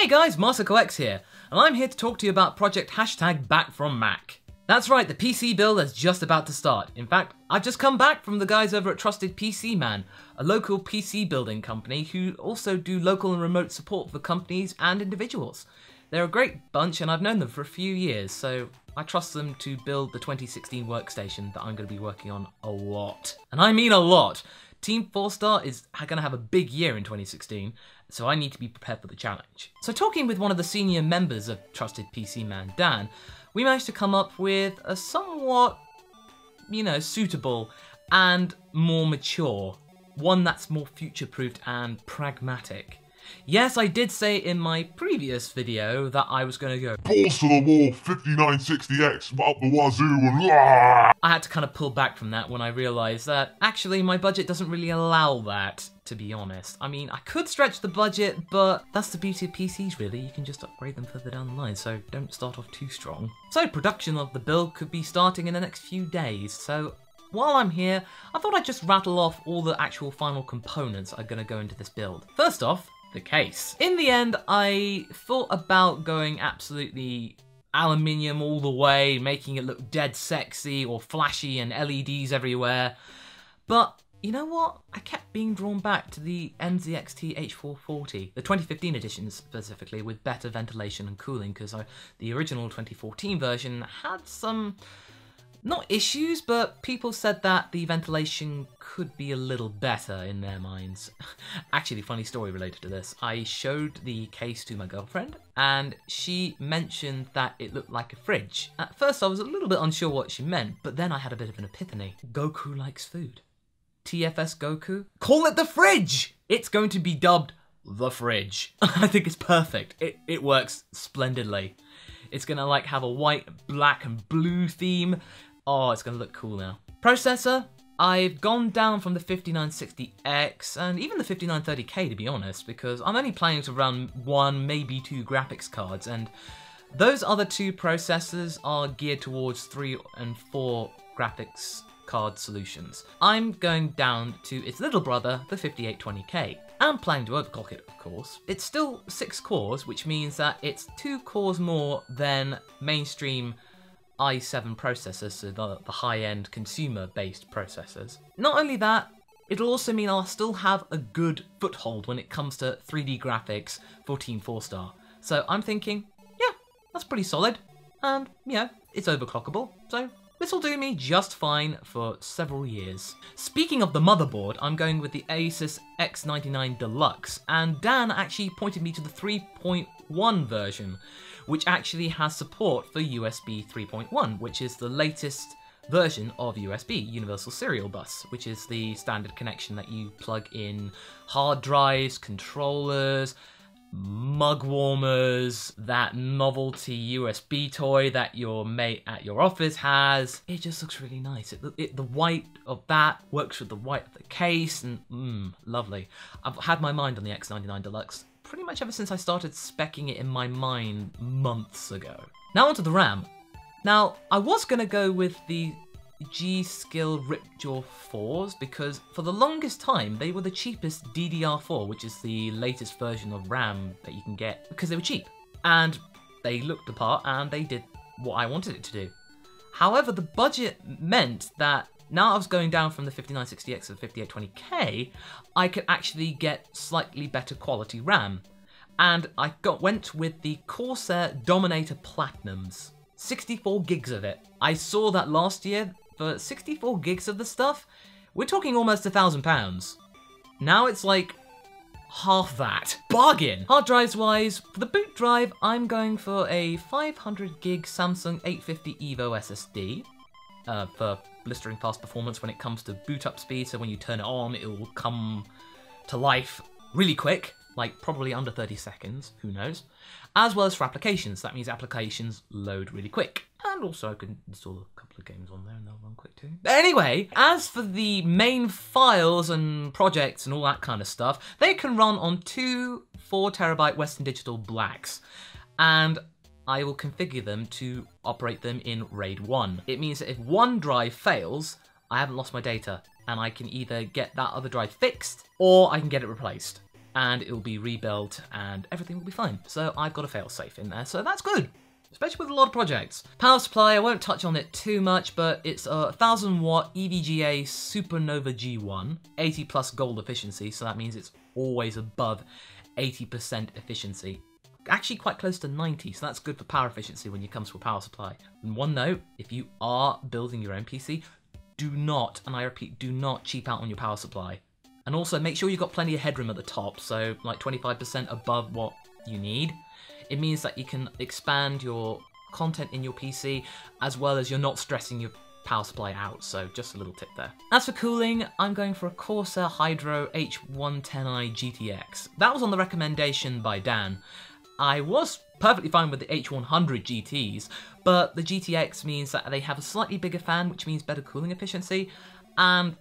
Hey guys, MasakoX here, and I'm here to talk to you about Project Hashtag Back From Mac. That's right, the PC build is just about to start. In fact, I've just come back from the guys over at Trusted PC Man, a local PC building company who also do local and remote support for companies and individuals. They're a great bunch and I've known them for a few years, so I trust them to build the 2016 workstation that I'm going to be working on a lot. And I mean a lot! Team 4-Star is going to have a big year in 2016, so I need to be prepared for the challenge. So talking with one of the senior members of Trusted PC Man, Dan, we managed to come up with a somewhat, suitable and more mature, one that's more future-proofed and pragmatic. Yes, I did say in my previous video that I was going to go balls to the wall 5960X up the wazoo and I had to kind of pull back from that when I realised that actually my budget doesn't really allow that, to be honest. I mean, I could stretch the budget, but that's the beauty of PCs really, you can just upgrade them further down the line, so don't start off too strong. So production of the build could be starting in the next few days, so while I'm here, I thought I'd just rattle off all the actual final components that are going to go into this build. First off, the case. In the end, I thought about going absolutely aluminium all the way, making it look dead sexy or flashy and LEDs everywhere, but you know what? I kept being drawn back to the NZXT H440, the 2015 edition specifically, with better ventilation and cooling, because the original 2014 version had some, not issues, but people said that the ventilation could be a little better in their minds. Actually, funny story related to this. I showed the case to my girlfriend and she mentioned that it looked like a fridge. At first I was a little bit unsure what she meant, but then I had a bit of an epiphany. Goku likes food. TFS Goku? Call it the fridge! It's going to be dubbed the fridge. I think it's perfect. It works splendidly. It's gonna like have a white, black and blue theme. Oh, it's gonna look cool now. Processor, I've gone down from the 5960X and even the 5930K to be honest, because I'm only planning to run one, maybe two graphics cards, and those other two processors are geared towards 3 and 4 graphics card solutions. I'm going down to its little brother, the 5820K. I'm planning to overclock it, of course. It's still 6 cores, which means that it's 2 cores more than mainstream i7 processors, so the high-end consumer-based processors. Not only that, it'll also mean I'll still have a good foothold when it comes to 3D graphics for Team 4-Star. So I'm thinking, yeah, that's pretty solid, and it's overclockable, so this will do me just fine for several years. Speaking of the motherboard, I'm going with the Asus X99 Deluxe, and Dan actually pointed me to the 3.1 version, which actually has support for USB 3.1, which is the latest version of USB, Universal Serial Bus, which is the standard connection that you plug in hard drives, controllers, mug warmers, that novelty USB toy that your mate at your office has. It just looks really nice. The white of that works with the white of the case, and lovely. I've had my mind on the X99 Deluxe pretty much ever since I started speccing it in my mind months ago. Now onto the RAM. Now, I was gonna go with the G.Skill Ripjaw 4s because for the longest time they were the cheapest DDR4, which is the latest version of RAM that you can get, because they were cheap and they looked the part and they did what I wanted it to do. However, the budget meant that now I was going down from the 5960X to the 5820K, I could actually get slightly better quality RAM, and I went with the Corsair Dominator Platinums. 64 gigs of it. I saw that last year. For 64 gigs of the stuff, we're talking almost £1,000. Now it's like half that. Bargain! Hard drives wise, for the boot drive, I'm going for a 500 gig Samsung 850 EVO SSD for blistering fast performance when it comes to boot up speed, so when you turn it on, it will come to life really quick, like probably under 30 seconds, who knows, as well as for applications. That means applications load really quick. And also I could install a couple of games on there and they'll run quick too. But anyway, as for the main files and projects and all that kind of stuff, they can run on 2 4TB Western Digital Blacks. And I will configure them to operate them in RAID 1. It means that if one drive fails, I haven't lost my data, and I can either get that other drive fixed or I can get it replaced. and it will be rebuilt and everything will be fine. So I've got a failsafe in there, so that's good, especially with a lot of projects. Power supply, I won't touch on it too much, but it's a 1000 watt EVGA Supernova G1, 80 plus gold efficiency, so that means it's always above 80% efficiency. Actually quite close to 90, so that's good for power efficiency when it comes to a power supply. And one note, if you are building your own PC, do not, and I repeat, do not cheap out on your power supply. And also make sure you've got plenty of headroom at the top, so like 25% above what you need. It means that you can expand your content in your PC, as well as you're not stressing your power supply out, so just a little tip there. As for cooling, I'm going for a Corsair Hydro H110i GTX. That was on the recommendation by Dan. I was perfectly fine with the H100 GTs, but the GTX means that they have a slightly bigger fan, which means better cooling efficiency, and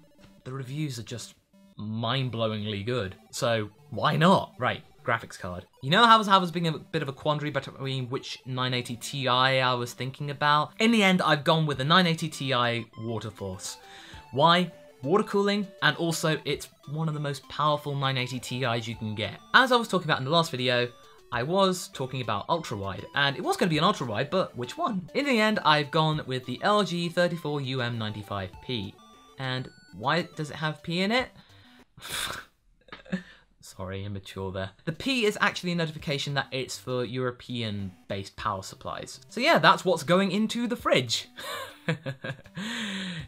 the reviews are just mind-blowingly good, so why not? Right, graphics card. You know how I was being a bit of a quandary between which 980 Ti I was thinking about? In the end, I've gone with the 980 Ti Waterforce. Why? Water cooling, and also it's one of the most powerful 980 Ti's you can get. As I was talking about in the last video, I was talking about ultra-wide, and it was going to be an ultra-wide, but which one? In the end, I've gone with the LG 34UM95-P. And why does it have P in it? Sorry, immature there. The P is actually a notification that it's for European-based power supplies. So yeah, that's what's going into the fridge.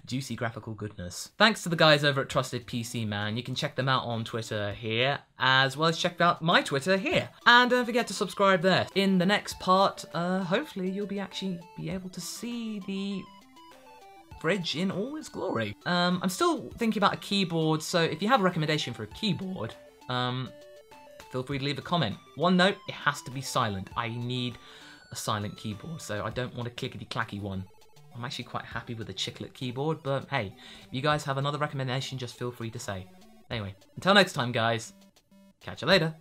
Juicy graphical goodness. Thanks to the guys over at Trusted PC Man. You can check them out on Twitter here, as well as check out my Twitter here. And don't forget to subscribe there. In the next part, hopefully you'll actually be able to see the fridge in all its glory. I'm still thinking about a keyboard, so if you have a recommendation for a keyboard, feel free to leave a comment. One note, it has to be silent. I need a silent keyboard, so I don't want a clickety-clacky one. I'm actually quite happy with the chiclet keyboard, but hey, if you guys have another recommendation, just feel free to say. Anyway, until next time guys, catch you later.